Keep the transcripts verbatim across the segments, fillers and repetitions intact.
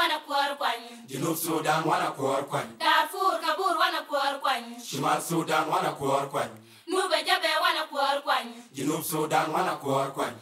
wana kuar kwanyi. Junub Sudan wana kuar kwanyi. Darfur Kabul wana kuar kwanyi. Shimal Sudan wana kuar kwanyi. Nube Jabe wana kuar kwanyi. Junub Sudan wana kuar kwanyi.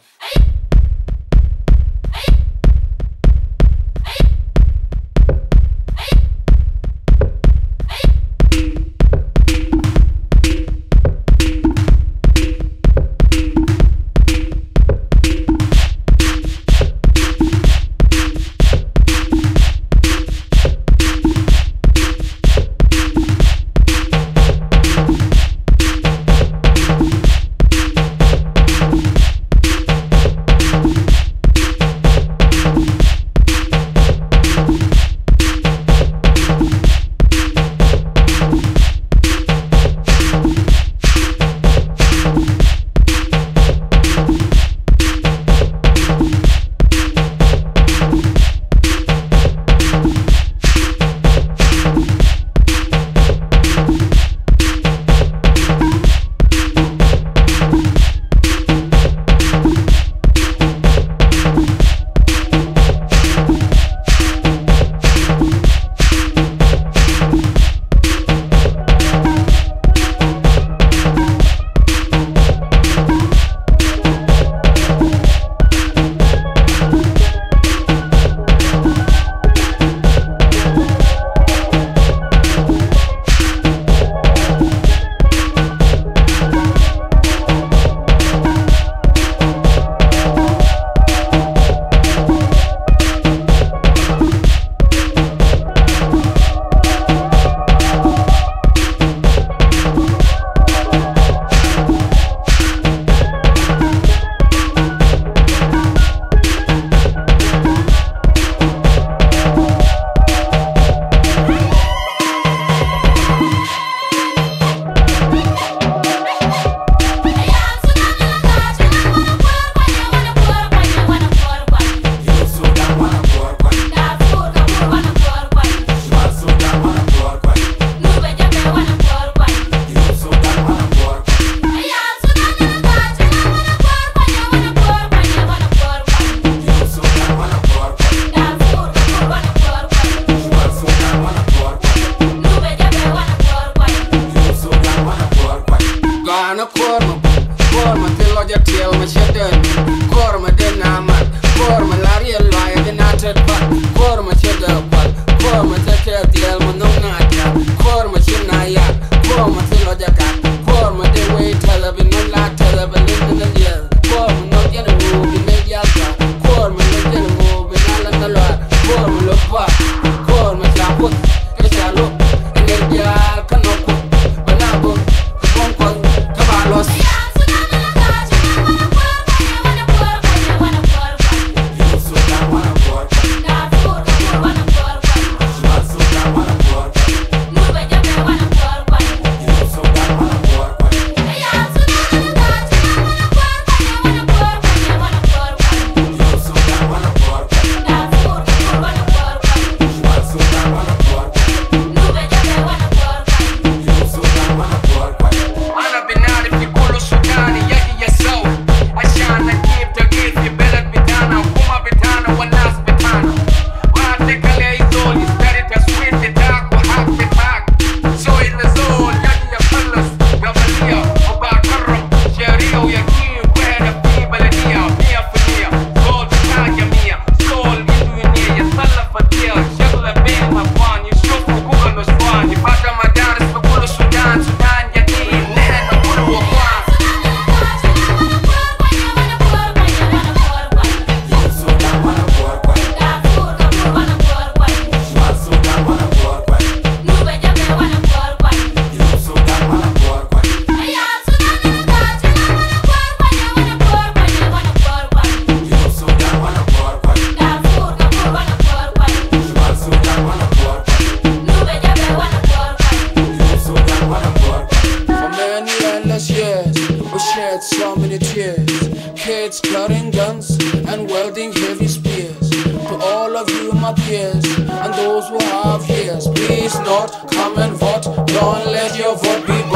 Please not come and vote. Don't let your vote be